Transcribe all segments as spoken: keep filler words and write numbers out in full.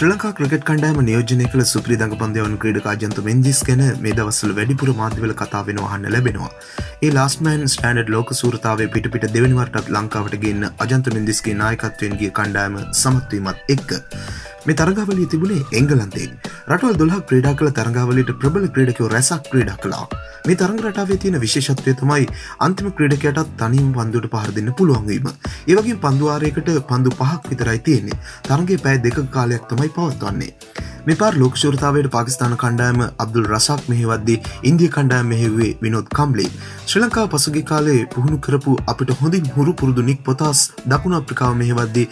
ශ්‍රී Lanka cricket කණ්ඩායම නියෝජනය කළ සුපිරි දඟපන්දයන් ක්‍රීඩක අජන්ත මෙන්දිස් ගැන මේ දවස්වල වැඩිපුර මාධ්‍යවල කතා වෙනවා අහන්න ලැබෙනවා. ඒ ලාස්ට් මෑන් ස්ටෑන්ඩඩ් ලෝකේෂ් සූරතාවේ පිට පිට දෙවෙනි වරටත් ලංකාවට ගෙන්න අජන්ත මෙන්දිස්ගේ නායකත්වයෙන් ගිය කණ්ඩායම සමත් වීමත් එක්ක මේ තරගාවලිය තිබුණේ එංගලන්තයේ. රටවල් දොළහක් ක්‍රීඩා කළ තරගාවලියට ප්‍රබල ක්‍රීඩකයෝ රැසක් ක්‍රීඩා කළා. මේ තරග රටාවේ තියෙන විශේෂත්වය තමයි අන්තිම ක්‍රීඩකයාට තනියම පන්දුවට පහර දෙන්න පුළුවන් වීම. ඒ වගේම පන්දු වාරයකට පන්දු පහක් විතරයි තියෙන්නේ. තරගයේ පැය දෙකක කාලයක් තමයි පවත්වන්නේ. මේ පාර ලෝකේෂ් සූරතාවේට පාකිස්තාන කණ්ඩායම අබ්දුල් රසක් මෙහෙවද්දී ඉන්දියා කණ්ඩායම මෙහෙව්වේ විනෝද් කම්ලි. ශ්‍රී ලංකාව පසුගිය කාලේ පුහුණු කරපු අපිට හොඳින් හුරු පුරුදු නික් පොතාස් දකුණු අප්‍රිකාව මෙහෙවද්දී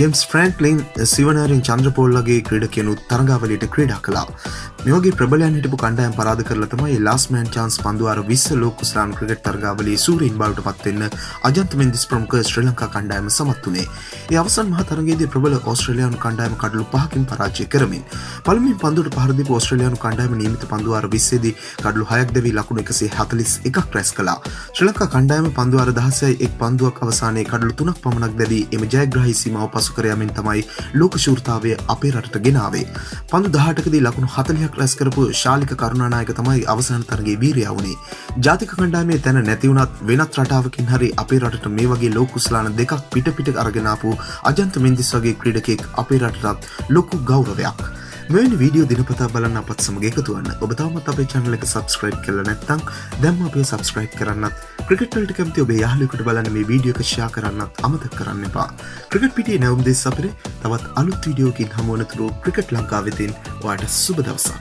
ජේම්ස් ෆ්‍රැන්ක්ලින් සිවනාරින් චන්ද්‍රපෝල් වගේ ක්‍රීඩකයනුත් තරගාවලියට ක්‍රීඩා කළා. මේ වගේ ප්‍රබලයන් හිටපු කණ්ඩායම් පරාද කරලා තමයි ලාස්ට් මෑන් චාන්ස් පන්දුවාර විස්ස ලෝකේෂ් රාම් ක්‍රිකට් තරගාවලියේ සූරීන් බවට පත් වෙන්න අජන්ත මෙන්දිස් ප්‍රමුඛ ශ්‍රී ලංකා කණ්ඩායම සමත් වුණේ. ඒ අවසන් මහ තරගයේදී ප්‍රබල ඕස්ට්‍රේලියානු කණ්ඩායම කඩලු පහකින් පරාජය කරමින් පළමුවෙන් පන්දුවට පහර දීපු ඕස්ට්‍රේලියානු කණ්ඩායම නියමිත පන්දුවාර විස්ස දී කඩලු හයක් දැවී ලකුණු එකසිය හතළිස් එකක් රැස් කළා. ශ්‍රී ලංකා කණ්ඩායම පන්දුවාර දහසයි එක් පන්දුවක් අවසානයේ කඩලු තුනක් පමණක් දැදී එම ජයග්‍රාහී සීමාව පසු කර යමින් තමයි ලෝකේෂ් සූරතාවය අපේ රටට ගෙනාවේ. පන්දු දහඅටකදී ලකුණු හතළිහක් රැස් කරපු ශාලික කරුණානායක තමයි අවසන් තරගයේ වීරයා වුණේ. ජාතික කණ්ඩායමේ තැන නැති වුණත් වෙනත් රටාවකින් හරි අපේ රටට මේ වගේ ලෝකුස්ලාන දෙකක් පිට පිට අරගෙන ආපු අජන්ත මෙන්දිස් වගේ ක්‍රීඩකෙක් අපේ රටටත් ලොකු ගෞරවයක්. මෙවැනි වීඩියෝ දිනපතා බලන්න අපත් සමග එකතු වෙන්න. ඔබ තවමත් අපේ channel එක subscribe කරලා නැත්නම් දැන්ම අපිව subscribe කරන්නත් ක්‍රිකට් වලට කැමති ඔබේ යාළුවෙකුට බලන්න මේ වීඩියෝ එක share කරන්නත් අමතක කරන්න එපා. ක්‍රිකට් පිටේ නැවුම් දෙස් අපිට තවත් අලුත් වීඩියෝකින් හමු වෙනතුරු ක්‍රිකට් ලංකාවෙන් ඔයාට සුබ දවසක්.